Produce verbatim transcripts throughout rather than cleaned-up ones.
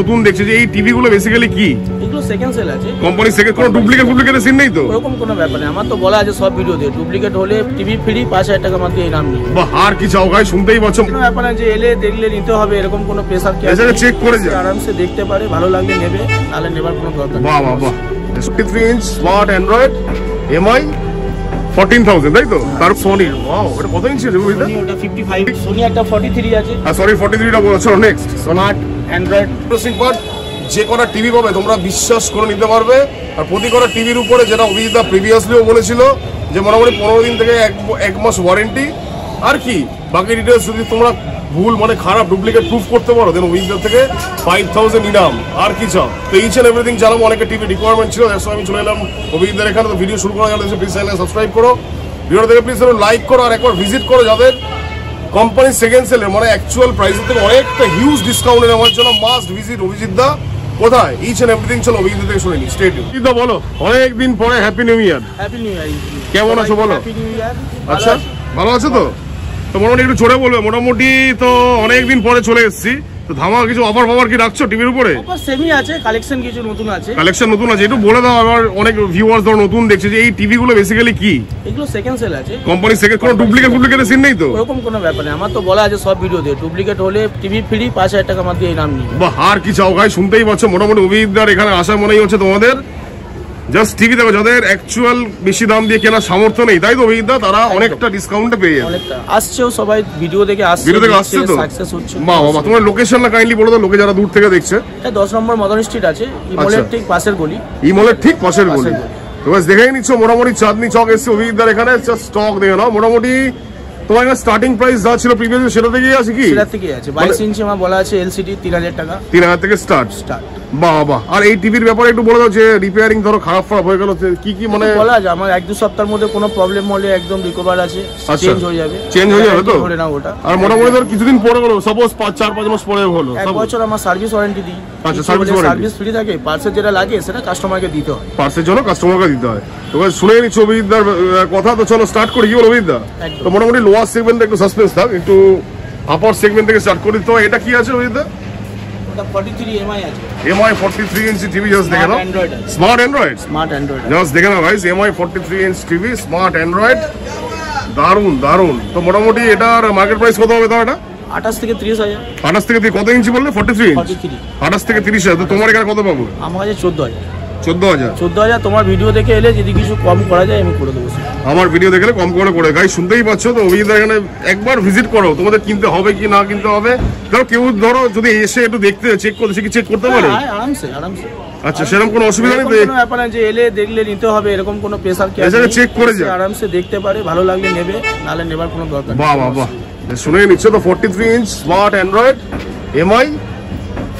নতুন দেখছি যে এই টিভি গুলো বেসিক্যালি কি এগুলো সেকেন্ড সেল আছে কোম্পানি থেকে কোনো ডুপ্লিকেট ডুপ্লিকেট সিন নেই তো এরকম কোনো ব্যাপার নেই আমার তো বলা আছে সব ভিডিও দিয়ে ডুপ্লিকেট হলে টিভি ফ্রি পাঁচ হাজার টাকা মাত্র এই নাম নেই বাহার কি চাও গাই শুনতেই বাচ্চা কোনো ব্যাপার না যে এলে দেখলে নিতে হবে এরকম কোনো প্রেসার কি আছে চেক করে যা আরামসে দেখতে পারে ভালো লাগলে নেবে নালে নেবার কোনো দরকার নেই বাহ বাহ বাহ পঁয়ষট্টি ইঞ্চ স্মার্ট অ্যান্ড্রয়েড এমআই চোদ্দ হাজার তাই তো তার Sony ওয়াও এটা কত ইঞ্চি রিভিউ এটা ওটা পঁচপন Sony একটা তৈঁতাল্লিশ আছে আর সরি তৈঁতাল্লিশ টা বলছো নেক্সট স্মার্ট অ্যান্ড্রয়েড প্রসেসিং পর যে কোনা টিভি পাবে তোমরা বিশ্বাস করে নিতে পারবে আর প্রতি কোনা টিভির উপরে যেটা অভিজিৎদা প্রিভিয়াসলিও বলেছিল যে মোটামুটি পনেরো দিন থেকে এক মাস ওয়ারেন্টি আর কি বাকি ডিটেইলস যদি তোমরা ভুল মানে খারাপ ডুপ্লিকেট প্রুফ করতে পারো দেন অভিজিৎদার থেকে ফাইভ থাউজেন্ড ইনাম আর কি চাও তো ইচ অ্যান্ড এভরিথিং জানাবো অনেকে টিভি রিকোয়ারমেন্ট ছিল তার সঙ্গে আমি চলে এলাম অভিজিৎদার এখানে তো ভিডিও শুরু করা গেলে প্লিজ চ্যানেল সাবস্ক্রাইব করো ভিডিও থেকে প্লিজ লাইক করো আর একবার ভিজিট করো যাদের কোম্পানি সেকেন্ড সেলের মানে অ্যাকচুয়াল প্রাইসের থেকে অনেকটা হিউজ ডিসকাউন্ট নেওয়ার জন্য মাস্ট ভিজিট অভিজিৎদা কোথায় ইচ অ্যান্ড এভরিথিং চলো অভিজিৎ থেকে শুনে নিই স্টেট অভিজিৎদা বলো অনেকদিন পরে happy new year happy new year কেমন আছো বলো আচ্ছা ভালো আছো তো তো মোটামুটি একটু জোরে বলবে মোটামুটি তো অনেকদিন পরে চলে এসেছি তো ধামাকা কিছু অফার ফফার কি রাখছো টিভির উপরে অফার সেমি আছে কালেকশন কিছু নতুন আছে কালেকশন নতুন আছে একটু বলে দাও আবার অনেক ভিউয়ার্স ধর নতুন দেখছে যে এই টিভি গুলো বেসিক্যালি কি এগুলো সেকেন্ড সেল আছে কোম্পানি থেকে কোনো ডুপ্লিকেট ডুপ্লিকেট সিন নেই তো এরকম কোনো ব্যাপার নেই আমার তো বলা আছে সব ভিডিও দিয়ে ডুপ্লিকেট হলে টিভি ফ্রি পাঁচ হাজার টাকা মাত্র এই নাম নেই বাহ আর কি চাও গাই শুনতেই পাচ্ছ মোটামুটি অভিজ্ঞতার এখানে আশা মনেই হচ্ছে তোমাদের জাস্ট টিভি দেখো যাদের অ্যাকচুয়াল বেশি দাম দিয়ে কেনার সামর্থ্য নেই তাই তো অভিজ্ঞতা তারা অনেকটা ডিসকাউন্ট পেয়ে যাবে অনেকটা আসছেও সবাই ভিডিও দেখে আসছে ভিডিও দেখে আসছে তো সাকসেস হচ্ছে মা বাবা তোমার লোকেশন না কাইন্ডলি বলো তো লোকে যারা দূর থেকে দেখছে এটা দশ নম্বর মদন স্ট্রিট আছে ইমলের ঠিক পাশের গলি ইমলের ঠিক পাশের গলি তো गाइस দেখাই নিচ্ছ মোটামুটি চাঁদনি চক এসে অভিজ্ঞতার এখানে জাস্ট স্টক দেখে নাও মোটামুটি তোমার স্টার্টিং প্রাইস যা ছিল প্রিভিয়াসলি সেটা থেকেই আছে কি সেটা থেকেই আছে বাইশ ইঞ্চি আমার বলা আছে এলসিডি তিন হাজার টাকা তিন হাজার থেকে স্টার্ট স্টার্ট বাবা আর এই টিভির ব্যাপারে একটু বলে দাও যে রিপেয়ারিং ধরো খারাপ খারাপ হয়ে গেল কি কি মানে বলা যায় আমার এক দুই সপ্তাহের মধ্যে কোনো প্রবলেম হলে একদম রিকভার আছে চেঞ্জ হয়ে যাবে চেঞ্জ হয়ে যাবে তো ধরে নাও ওটা আর মোটামুটি ধর কিছুদিন পরে হলো সাপোজ চার পাঁচ মাস পরে হলো এক বছর আমার সার্ভিস ওয়ারেন্টি দিই আচ্ছা সার্ভিস ওয়ারেন্টি সার্ভিস ফ্রি থাকে পার্টসে যেটা লাগে সেটা কাস্টমারকে দিতে হয় পার্টসের জন্য কাস্টমারকে দিতে হয় তো गाइस শুনে নি ছবিদার কথা তো চলো স্টার্ট করি কি বল রবিদা তো মোটামুটি লোয়ার সেগমেন্ট একটু সাসপেন্স দাও একটু আপার সেগমেন্ট থেকে স্টার্ট করি তো এটা কি আছে রবিদা তৈঁতাল্লিশ এমআই আছে এমআই তৈঁতাল্লিশ ইঞ্চি টিভি জাস্ট দেখে নাও smart Android smart Android just দেখে নাও गाइस এমআই তৈঁতাল্লিশ ইঞ্চি টিভি স্মার্ট অ্যান্ড্রয়েড দারুন দারুন তো মোটামুটি এটার মার্কেট প্রাইস কত হবে তাও এটা আঠাশ থেকে ত্রিশ হাজার আঠাশ থেকে কত ইঞ্চি বললে তৈঁতাল্লিশ ইঞ্চি আঠাশ থেকে ত্রিশ হাজার তো তোমার এখানে কত পাবো আমার কাছে চোদ্দ হাজার চোদ্দ হাজার চোদ্দ হাজার তোমার ভিডিও দেখে এলে যদি কিছু কম করা যায় আমি করে দেব আমার ভিডিও দেখলে কম করে করে गाइस শুনতেই পাচ্ছ তো অভিজিৎ এখানে একবার ভিজিট করো তোমাদের কিনতে হবে কি না কিনতে হবে ধরো কেউ ধরো যদি এসে একটু দেখতে চেক করতে সে কি চেক করতে পারে হ্যাঁ আরামসে আরামসে আচ্ছা সেরকম কোনো অসুবিধা নেই কোনো ব্যাপার না যে এলে দেখলে নিতে হবে এরকম কোনো প্রেসার কি আছে এটা চেক করে যা আরামসে দেখতে পারে ভালো লাগলে নেবে নালে নেবার কোনো দরকার নেই বাহ বাহ বাহ শুনে নিচ্ছ তো তৈঁতাল্লিশ ইঞ্চ স্মার্ট অ্যান্ড্রয়েড এমআই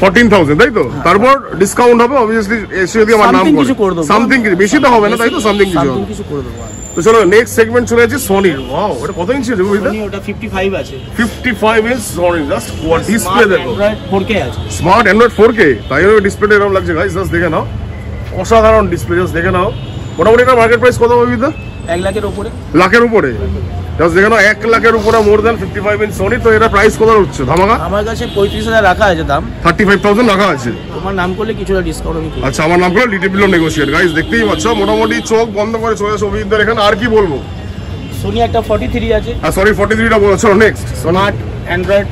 চোদ্দ হাজার তাই তো তারপর ডিসকাউন্ট হবে obviously এসে যদি আমার নাম বলে সামথিং কিছু বেশি তো হবে না তাই তো সামথিং কিছু করে দেব তো চলো নেক্সট সেগমেন্ট চলে যাচ্ছে সনি ওয়াও এটা কত ইঞ্চি রিভিউ এটা সনি ওটা পঁচপন আছে পঁচপন ইঞ্চ সনি জাস্ট কোয়াড ডিসপ্লে দেখো ফোর কে আছে স্মার্ট অ্যান্ড্রয়েড ফোর কে তাই ওই ডিসপ্লেটা এরকম লাগছে गाइस জাস্ট দেখে নাও অসাধারণ ডিসপ্লে জাস্ট দেখে নাও মোটামুটি এটা মার্কেট প্রাইস কত হবে এটা এক লাখের উপরে লাখের উপরে জাস্ট দেখো না এক লাখের উপরে মোর দ্যান পঁচপন ইঞ্চ সনি তো এটা প্রাইস কত হচ্ছে ধামাকা আমার কাছে পঁয়ত্রিশ হাজার রাখা আছে দাম पैंतीस हज़ार রাখা আছে তোমার নাম করলে কিছুটা ডিসকাউন্ট আমি করব আচ্ছা আমার নাম করলে লিটল বিল নেগোশিয়েট गाइस দেখতেই পাচ্ছ মোটামুটি চোখ বন্ধ করে চলে আসো অভিজিৎদার এখানে আর কি বলবো সোনি একটা তৈঁতাল্লিশ আছে আর সরি তৈঁতাল্লিশ টা বলছো নেক্সট স্মার্ট অ্যান্ড্রয়েড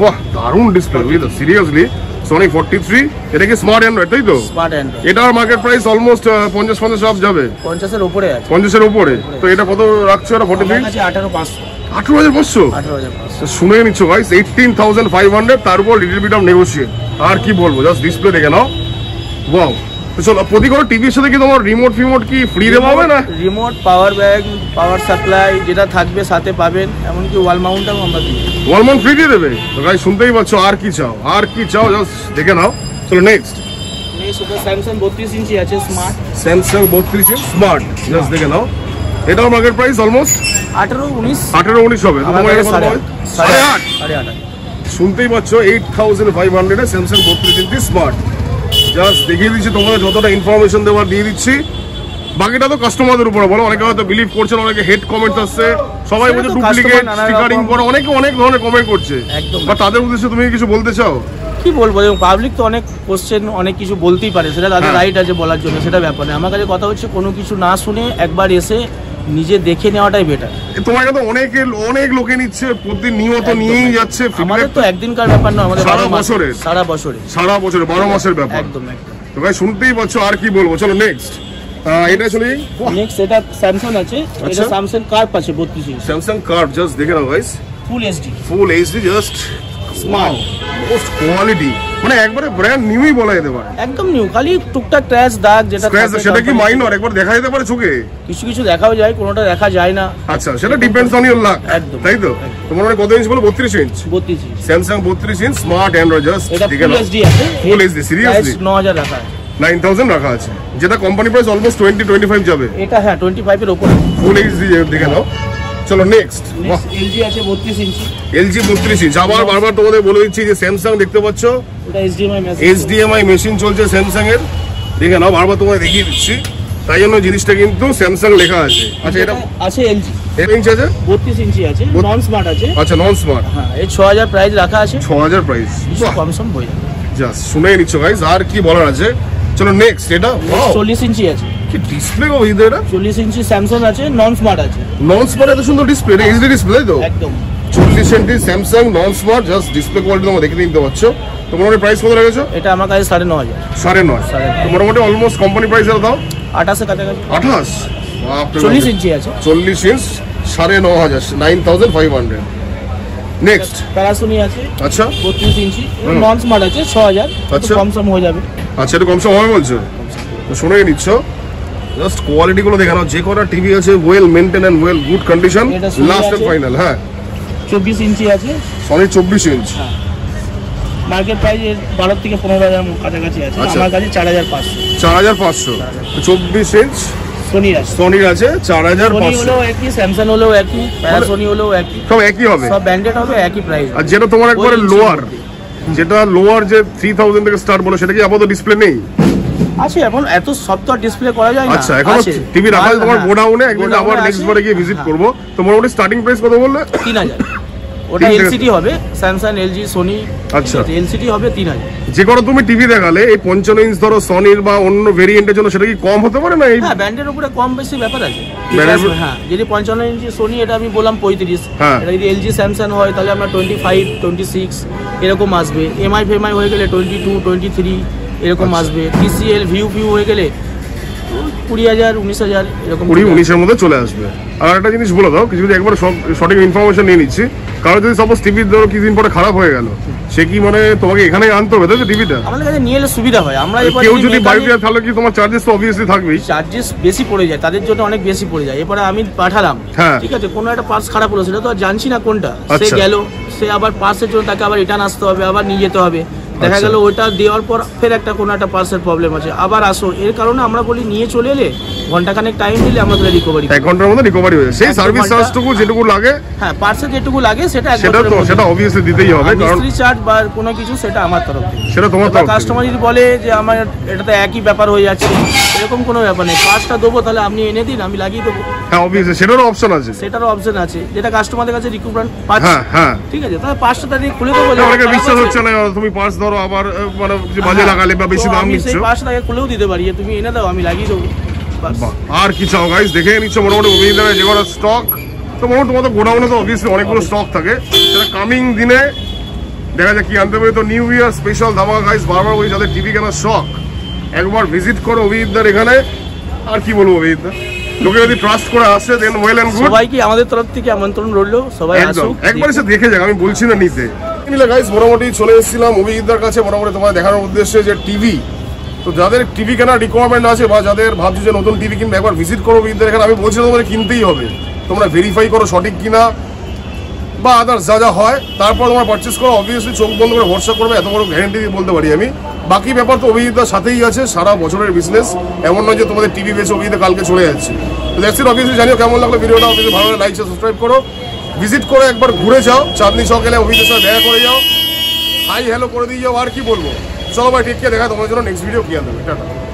বাহ দারুণ ডিসপ্লে উইথ সিরিয়াসলি সোনি তৈঁতাল্লিশ এটা কি স্মার্ট অ্যান্ড্রয়েড তাই তো স্মার্ট অ্যান্ড্রয়েড এটার মার্কেট প্রাইস অলমোস্ট পঞ্চাশ পঞ্চাশ আপ যাবে পঞ্চাশ এর উপরে আছে পঞ্চাশ এর উপরে তো এটা কত রাখছো এটা তৈঁতাল্লিশ আছে আঠারো হাজার পাঁচশো আঠারো হাজার পাঁচশো আঠারো হাজার পাঁচশো শুনে নিচ্ছ गाइस আঠারো হাজার পাঁচশো তার উপর লিটল বিট অফ নেগোশিয়েট আর কি বলবো জাস্ট ডিসপ্লে দেখে নাও ওয়াও তো চলো প্রতি কোন টিভির সাথে কি তোমার রিমোট ফিমোট কি ফ্রি দেওয়া হবে না remote power bank power supply যেটা থাকবে সাথে পাবেন এমন কি ওয়াল মাউন্টটাও আমরা দিই ওয়াল মাউন্ট ফ্রি দিয়ে দেবে তো गाइस শুনতেই পাচ্ছ আর কি চাও আর কি চাও জাস্ট দেখে নাও চলো নেক্সট এই সুপার Samsung বত্রিশ ইঞ্চি আছে স্মার্ট Samsung বত্রিশ ইঞ্চি স্মার্ট জাস্ট দেখে নাও এটা মার্কেট প্রাইস অলমোস্ট আঠারো উনিশ হবে শুনতেই পাচ্ছ পঁচাশি পাঁচশো এ Samsung বত্রিশ ইঞ্চি স্মার্ট জাস্ট দেখিয়ে দিচ্ছি তোমাদের যতটা ইনফরমেশন দেওয়ার দিয়ে দিচ্ছি বাকিটা তো কাস্টমারদের উপরে বলো অনেকে হয়তো বিলিভ করছেন অনেকে হেড কমেন্ট আসছে সবাই বলছে ডুপ্লিকেট স্টিকারিং করে অনেকে অনেক ধরনের কমেন্ট করছে বা তাদের উদ্দেশ্যে তুমি কিছু বলতে চাও কি বলবো, এবং পাবলিক তো অনেক কোশ্চেন অনেক কিছু বলতেই পারে, সেটা তাদের রাইট আছে বলার জন্য, সেটা ব্যাপার না। আমার কাছে কথা হচ্ছে কোনো কিছু না শুনে একবার এসে নিজে দেখে নেওয়াটাই বেটার। তোমার কাছে অনেক অনেক লোকে নিচ্ছে প্রতিনিয়ত, নিয়েই যাচ্ছে, আমাদের তো একদিনকার ব্যাপার না, আমাদের সারা বছরে সারা বছরে সারা বছরে বারো মাসের ব্যাপার। একদম একদম। তো ভাই শুনতেই পাচ্ছ, আর কি বলবো। চলো নেক্সট, এটা চলে নেক্সট, এটা স্যামসাং আছে, এটা স্যামসাং কার্ভ আছে বত্রিশ ইঞ্চি, স্যামসাং কার্ভ জাস্ট দেখে নাও guys, full HD, full HD just smart most quality, মানে একবারে ব্র্যান্ড নিউই বলা যেতে পারে, একদম নিউ, খালি টুকটাক ক্র্যাশ দাগ যেটা ক্র্যাশ, সেটা কি মাইনর, একবার দেখা যেতে পারে চোখে, কিছু কিছু দেখাও যায়, কোনোটা দেখা যায় না। আচ্ছা, সেটা ডিপেন্ডস অন ইওর লাক, তাই তো। তোমার মানে কত ইঞ্চ বলো? বত্রিশ ইঞ্চ, বত্রিশ ইঞ্চ স্যামসাং বত্রিশ ইঞ্চ স্মার্ট অ্যান্ড্রয়েড জাস্ট, এটা ফুল এইচডি আছে, ফুল এইচডি সিরিয়াসলি নয় হাজার টাকা, নয় হাজার রাখা আছে, যেটা কোম্পানি প্রাইস অলমোস্ট কুড়ি পঁচিশ যাবে এটা, হ্যাঁ পঁচিশ এর উপরে, ফুল এইচডি দেখে নাও। চলো নেক্সট, এলজি আছে বত্রিশ ইঞ্চি, এলজি বত্রিশ ইঞ্চি, আবার বারবার তোমাদের বলে দিচ্ছি যে স্যামসাং দেখতে পাচ্ছ এটা এইচডিএমআই মেশিন, এইচডিএমআই মেশিন চলছে স্যামসাং এর, দেখে নাও, বারবার তোমাদের দেখিয়ে দিচ্ছি, তাই জন্য জিনিসটা কিন্তু স্যামসাং লেখা আছে। আচ্ছা, এটা আছে এলজি, এর ইঞ্চি আছে বত্রিশ ইঞ্চি আছে, নন স্মার্ট আছে, আচ্ছা নন স্মার্ট, হ্যাঁ এই ছয় হাজার প্রাইস রাখা আছে, ছয় হাজার প্রাইস কম সম হয়ে যাবে, জাস্ট শুনেই নিচ্ছ গাইস, আর কি বলার আছে। চলো নেক্সট, এটা চল্লিশ ইঞ্চি আছে, কি ডিসপ্লে গো এই দেটা, চল্লিশ ইঞ্চি স্যামসাং আছে, নন স্মার্ট আছে, নন স্মার্ট এত সুন্দর ডিসপ্লে, এটা এইচডি ডিসপ্লে তো, একদম চল্লিশ inch Samsung non smart just display quality তোমরা দেখে নিতে পারছো। তো মোটামুটি প্রাইস কত রেখেছো? এটা আমার কাছে নয় হাজার, নয় হাজার পাঁচশো, মোটামুটি অলমোস্ট কোম্পানি প্রাইস এর দাও আঠাশ এর কাছে, আঠাশ, চল্লিশ ইঞ্চি আছে, চল্লিশ ইঞ্চ নয় হাজার পাঁচশো, নয় হাজার পাঁচশো। নেক্সট প্যারাসোনি আছে, আচ্ছা বত্রিশ ইঞ্চি, নন স্মার্ট আছে ছয় হাজার, আচ্ছা কম সম হয়ে যাবে, আচ্ছা এটা কম সম হবে বলছো, তো শুনে নিচ্ছ, জাস্ট কোয়ালিটি গুলো দেখে নাও, যে কোটা টিভি আছে well maintain and well good condition, last and final. হ্যাঁ চব্বিশ ইঞ্চি আছে, সরি চব্বিশ ইঞ্চি, মার্কেট প্রাইস বারো থেকে পনেরো হাজার কাছাকাছি আছে, আমার কাছে চার হাজার পাঁচশো, চার হাজার পাঁচশো, চব্বিশ ইঞ্চি সোনি আছে, সোনি আছে চার হাজার পাঁচশো, হলো একই স্যামসাং হলো একই, প্যারাসোনি হলো একই, সব একই হবে, সব ব্র্যান্ডেড হবে, একই প্রাইস। আর যেটা তোমার একবারে লোয়ার, যেটা লোয়ার যে তিন হাজার থেকে স্টার্ট বলে, সেটা কি আপাতত ডিসপ্লে নেই? আচ্ছা এখন এত সব তো ডিসপ্লে করা যায় না। আচ্ছা এখন টিভি রাখা আছে তোমার গোডাউনে, একদিন আবার নেক্সট বারে গিয়ে ভিজিট করব। তোমার ওটা স্টার্টিং প্রাইস কত বললে? তিন হাজার, ওটা এলসিডি হবে, স্যামসাং এলজি সোনি, আচ্ছা এলসিডি হবে তিন হাজার। যে কোন তুমি টিভি দেখালে এই পঞ্চান্ন ইঞ্চ ধরো সনির বা অন্য ভেরিয়েন্টের জন্য, সেটা কি কম হতে পারে না? এই হ্যাঁ ব্র্যান্ডের উপরে কম বেশি ব্যাপার আছে, হ্যাঁ যদি পঞ্চান্ন ইঞ্চি সোনি এটা আমি বললাম পঁয়ত্রিশ, এটা যদি এলজি স্যামসাং হয় তাহলে আমরা পঁচিশ ছাব্বিশ এরকম আসবে, এমআই ফেমআই হয়ে গেলে বাইশ তেইশ এরকম আসবে, টিসিএল ভিউ ভিউ হয়ে গেলে কুড়ি হাজার উনিশ হাজার এরকম, কুড়ি উনিশের মধ্যে চলে আসবে। আর একটা জিনিস বলে দাও, কিছু যদি একবার সব সঠিক ইনফরমেশন নিয়ে নিচ্ছি, কারণ যদি সাপোজ টিভির ধরো কিছুদিন পরে খারাপ হয়ে গেল, সে কি মানে তোমাকে এখানে আনতে হবে? তাহলে টিভিটা আমাদের কাছে নিয়ে এলে সুবিধা হয়, আমরা এবারে কেউ যদি বাড়িতে থাকে কি তোমার চার্জেস তো অবভিয়াসলি থাকবেই, চার্জেস বেশি পড়ে যায় তাদের জন্য, অনেক বেশি পড়ে যায়। এবারে আমি পাঠালাম, ঠিক আছে কোনো একটা পার্টস খারাপ হলো, সেটা তো আর জানছি না কোনটা, সে গেল, সে আবার পার্টসের জন্য তাকে আবার রিটার্ন আসতে হবে, আবার নিয়ে যেতে হবে, দেখা গেল ওইটা দেওয়ার পর ফের একটা কোনো একটা পার্সের প্রবলেম আছে, আবার আসো, এর কারণে আমরা বলি নিয়ে চলে এলে ঘন্টাখানেক টাইম দিলে আমরা তাহলে রিকভারি এক ঘন্টার মধ্যে রিকভারি হয়ে যায়, সেই সার্ভিস চার্জটুকু যেটুকু লাগে, হ্যাঁ পার্সের যেটুকু লাগে সেটা সেটা তো সেটা অবভিয়াসলি দিতেই হবে, কারণ মিস্ত্রি চার্জ বা কোনো কিছু সেটা আমার তরফ থেকে, সেটা তোমার তরফ থেকে। কাস্টমার যদি বলে যে আমার এটাতে একই ব্যাপার হয়ে যাচ্ছে, এরকম কোনো ব্যাপার নেই, পার্সটা দেবো তাহলে আপনি এনে দিন আমি লাগিয়ে দেবো, হ্যাঁ অবভিয়াসলি সেটারও অপশন আছে, সেটারও অপশন আছে, যেটা কাস্টমারদের কাছে রিকভারি পার্স, হ্যাঁ হ্যাঁ ঠিক আছে, তাহলে পার্সটা তাহলে খুলে দেবো, অনেকে বিশ্বাস হচ্ছে না তুমি পার্স ধরো আবার মানে বাজে লাগালে বা বেশি দাম নিচ্ছো, আমি পার্সটাকে খুলেও দিতে পারি, তুমি এনে দাও আমি লাগিয়ে দেবো। আর কি চাও গাইস? দেখে নিচ্ছ মোটামুটি অভিযোগ যে কটা স্টক, তো মোটামুটি তোমাদের গোডাউনে তো অবভিয়াসলি অনেকগুলো স্টক থাকে, সেটা কামিং দিনে দেখা যায় কি আনতে পারি। তো নিউ ইয়ার স্পেশাল ধামাকা গাইস, বারবার বলি যাদের টিভি কেনার শখ একবার ভিজিট করো অভিজিৎদার এখানে, আর কি বলবো অভিজিৎদার, লোকে যদি ট্রাস্ট করে আসে দেন ওয়েল অ্যান্ড গুড। সবাইকে আমাদের তরফ থেকে আমন্ত্রণ রইলো, সবাই আসুক, একবার এসে দেখে যাক, আমি বলছি না নিতে নিলে গাইস। মোটামুটি চলে এসেছিলাম অভিজিৎদার কাছে মোটামুটি তোমাদের দেখানোর উদ্দেশ্যে যে টিভি, তো যাদের টিভি কেনার রিকোয়ারমেন্ট আছে বা যাদের ভাবছো যে নতুন টিভি কিনবে, একবার ভিজিট করো অভিজিৎদার এখানে। আমি বলছি তোমাদের কিনতেই হবে, তোমরা ভেরিফাই করো সঠিক কিনা বা আদার্স যা যা হয়, তারপর তোমরা পারচেস করো, অবভিয়াসলি চোখ বন্ধ করে ভরসা করবে, এত বড় গ্যারেন্টি দিয়ে বলতে পারি আমি। বাকি ব্যাপার তো অভিজিৎদার সাথেই আছে, সারা বছরের বিজনেস, এমন নয় যে তোমাদের টিভি বেশি অভিজিৎ কালকে চলে যাচ্ছে। তো দেখছি অবভিয়াসলি, জানিও কেমন লাগলো ভিডিওটা, অবভিয়াসলি ভালো লাগে লাইক সাবস্ক্রাইব করো, ভিজিট করো, একবার ঘুরে যাও, চাঁদনি চক এলে অভিজিৎ সাথে দেখা করে যাও, হাই হ্যালো করে দিয়ে যাও, আর কি বলবো। চলো ভাই ঠিক আছে, দেখা তোমার জন্য নেক্সট ভিডিও কি আনবে, টাটা।